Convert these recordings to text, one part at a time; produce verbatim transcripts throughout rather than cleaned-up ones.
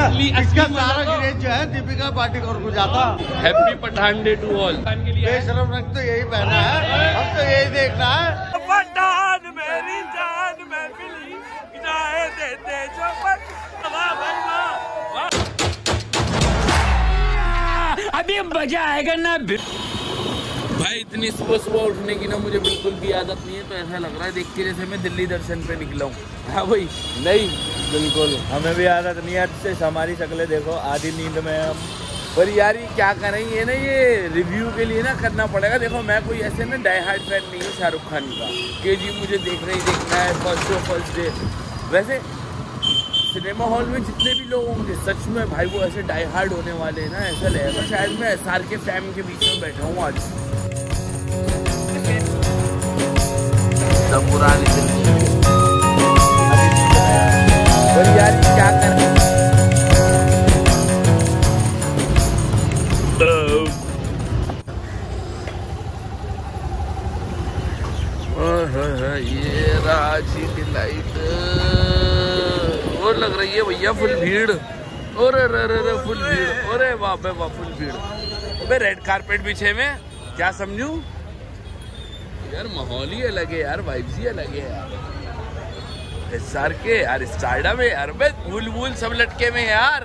इसका सारा क्रेज जो है दीपिका पादुकोण को जाता। Happy Pathaan day to all. Besharam Rang तो यही पहना है, हम तो यही देखना है। पठान मेरी जान मैं मिली जाए देते जो अभी मजा आएगा ना भाई। इतनी सुबह सुबह उठने की ना मुझे बिल्कुल भी आदत नहीं है, तो ऐसा लग रहा है देखते जैसे मैं दिल्ली दर्शन पे निकला हूँ। हाँ भाई नहीं बिल्कुल हमें भी आदत नहीं है। अच्छे हमारी शक्लें देखो, आधी नींद में हम। पर यार ये क्या करेंगे ना, ये रिव्यू के लिए ना करना पड़ेगा। देखो मैं कोई ऐसे ना डाई हार्ड फैन नहीं हूँ शाहरुख खान का कि जी मुझे देखना ही देखना है फर्स्ट शो फर्स्ट डे। वैसे सिनेमा हॉल में जितने भी लोग होंगे सच में भाई वो ऐसे डाई हार्ड होने वाले हैं ना, ऐसा लगेगा शायद मैं एस आर के फैम के बीच में बैठा हूँ आज। सब पुराने पर यार क्या कर ये राजी की लाइट और लग रही है भैया फुल भीड़। और अरे अरे फुल भीड़, अरे वाह वाह फुल भीड़। अबे रेड कारपेट बिछे में क्या समझू यार, माहौल ही अलग है यार, वाइब्स ही अलग है यार। एस आर के यार स्टार्डम में यार, बे भूल भूल सब लटके में यार।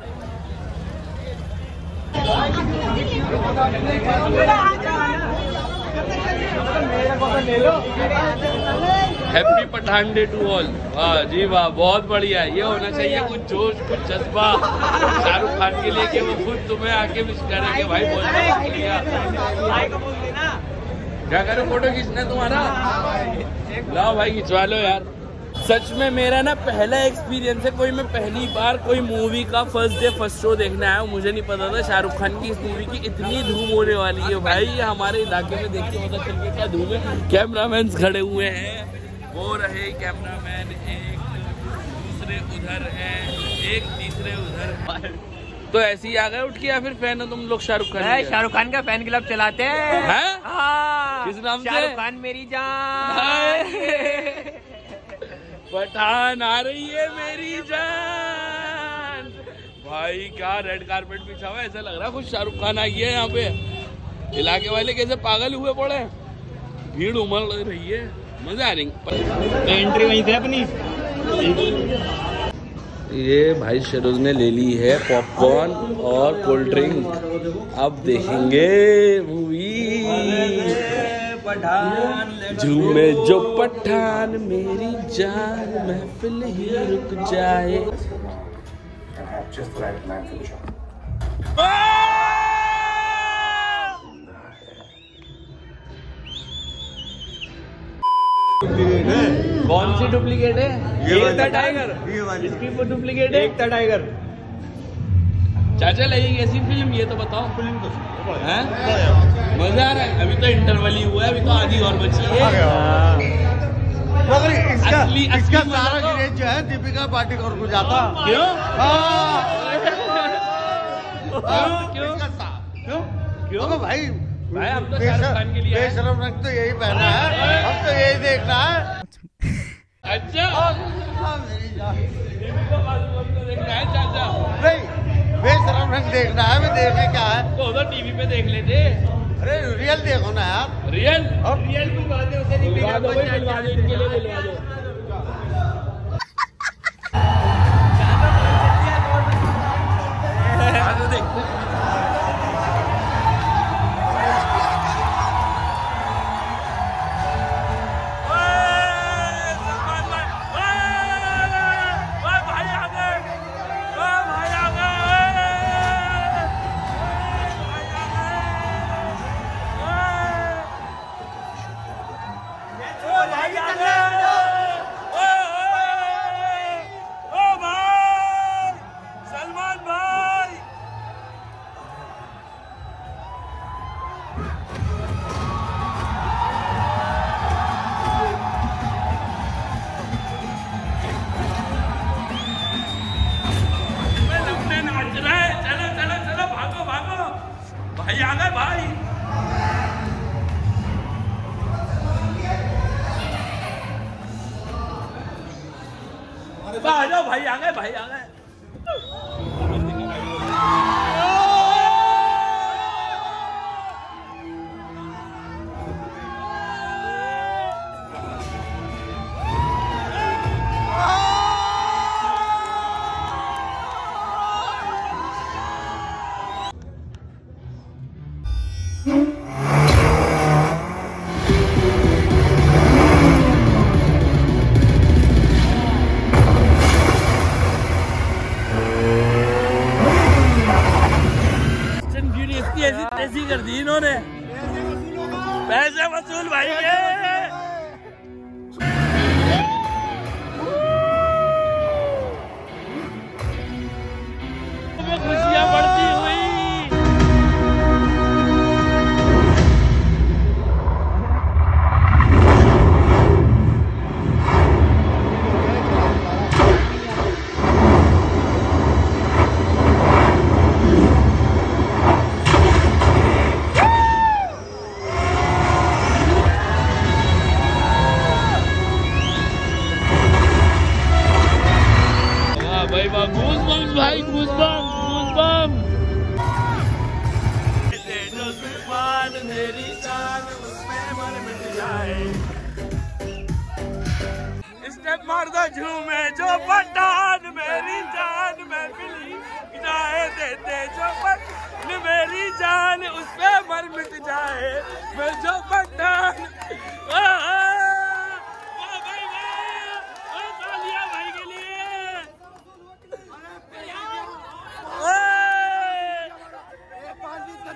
Happy Pathaan day to all. वाह जी वाह बहुत बढ़िया। ये होना चाहिए कुछ जोश कुछ जज्बा शाहरुख खान के लिए कि वो खुद तुम्हें आके विश करेंगे भाई। बहुत क्या करो फोटो खींचना तुम्हारा, लाओ भाई खिंचवा लो यार। सच में मेरा ना पहला एक्सपीरियंस है, कोई मैं पहली बार कोई मूवी का फर्स्ट डे फर्स्ट शो देखने आया हूँ। मुझे नहीं पता था शाहरुख खान की इस मूवी की इतनी धूम होने वाली है भाई। हमारे इलाके में देख के पता चल गया क्या धूम है। कैमरामैन खड़े हुए हैं, वो रहे कैमरामैन, एक दूसरे उधर है एक तीसरे उधर। तो ऐसे ही आ गए उठ के या फिर फैन हो तुम लोग शाहरुख खान? शाहरुख खान का फैन क्लब चलाते हैं। किस नाम से? शाहरुख खान मेरी जान, पठान आ रही है मेरी जान। भाई क्या रेड कारपेट बिछा हुआ है, ऐसा लग रहा है कुछ शाहरुख खान आई है यहाँ पे। इलाके वाले कैसे पागल हुए पड़े, भीड़ उमड़ रही है, मजा आ रही है। एंट्री वहीं से अपनी। ये भाई शेरोज ने ले ली है पॉपकॉर्न और कोल्ड ड्रिंक, अब देखेंगे मूवी झूमे जो पठान मेरी जान महफिल ही रुक जाए। कौन सी डुप्लीकेट है? एक था टाइगर, इसकी वो डुप्लीकेट है एक था टाइगर। चाचा लगेगी ऐसी फिल्म, ये तो बताओ फिल्म तो है मजा आ रहा है। अभी तो इंटरवल ही हुआ है, अभी तो आधी और बची है। मगर इसका असली, इसका सारा क्रेज जो है दीपिका पादुकोण को जाता। क्यों क्यों क्यों क्यों भाई भाई हम तो शाहरुख खान के लिए बेशरम रंग तो यही पहना है, हम तो यही देखना है। अच्छा बेशरम रंग देखना है, मैं देखने क्या है तो उधर टीवी पे देख लेते। अरे रियल देखो ना यार, रियल और रियल की बात है, उसे नहीं मिला दो भाई मिला दो, इनके लिए मिला दो। आगे देख भाई आ गए भाई आ गए। कर दी इन्होंने पैसे वसूल भाई के। मार दो झूमे जो पठान मेरी जान में मिली जाए देते जो पठान मेरी जान उस पे मर मिट जाए मैं जो पठान। भाई के लिए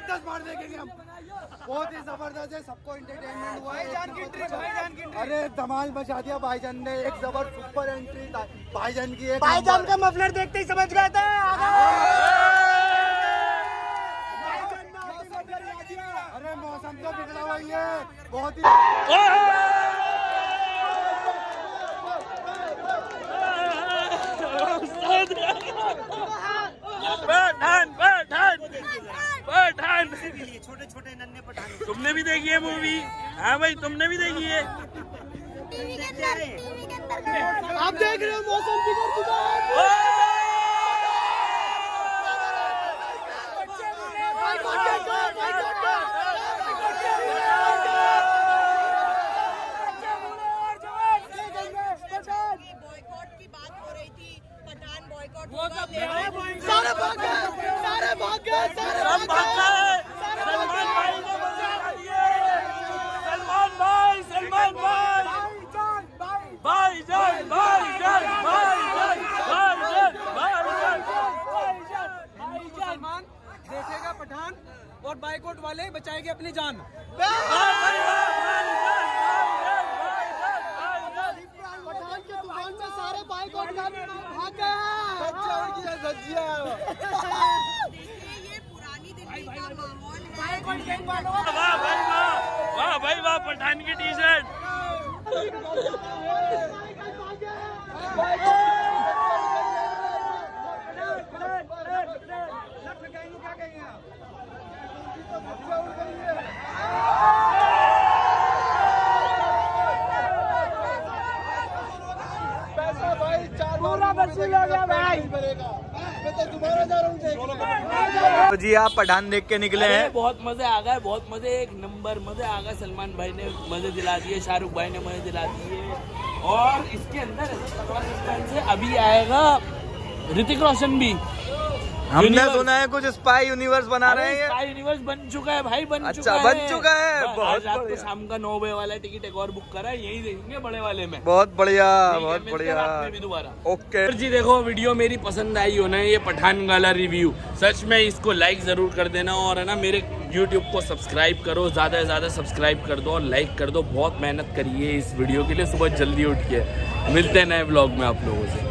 दस बार देखेंगे हम। बहुत ही जबरदस्त है, सबको एंटरटेनमेंट हुआ है। अरे धमाल मचा दिया भाईजान ने, एक जबर सुपर एंट्री भाईजान की। एक भाईजान का मफलर देखते ही समझ गए थे अरे मौसम तो बिगड़ा हुआ ही है बहुत ही। छोटे छोटे नन्हे पठान तुमने भी देखी है मूवी? हाँ भाई तुमने भी देखी है। टीवी के अंदर टीवी के अंदर आप देख रहे हो मौसम बिगड़ चुका है। और बाइकआउट वाले बचाएंगे अपनी जान। पठान के तूफान में सारे बाइकआउट वाले भाग गए। ये पुरानी दिल्ली का माहौल है। बाइकआउट गैंग वालों वाह भाई वाह वाह भाई वाह पठान की टी शर्ट। तो जी आप पठान देख के निकले हैं, बहुत मजे आ गए, बहुत मजे, एक नंबर मजे आ गए। सलमान भाई ने मजे दिला दिए, शाहरुख भाई ने मजे दिला दिए। और इसके अंदर अभी आएगा ऋतिक रोशन भी। हमने सुना है कुछ स्पाई यूनिवर्स बना रहे हैं। स्पाई यूनिवर्स बन चुका है भाई, बन अच्छा, चुका है। बन चुका है बहुत। रात को शाम का नौ बजे वाला टिकट एक और बुक करा है, यही देखेंगे बड़े वाले में। बहुत बढ़िया बहुत बढ़िया दोबारा ओके जी। देखो वीडियो मेरी पसंद आई हो ना, ये पठान वाला रिव्यू सच में इसको लाइक जरूर कर देना। और है ना मेरे यूट्यूब को सब्सक्राइब करो, ज़्यादा से ज़्यादा सब्सक्राइब कर दो और लाइक कर दो। बहुत मेहनत करिए इस वीडियो के लिए, सुबह जल्दी उठ के। मिलते हैं नए ब्लॉग में आप लोगों से।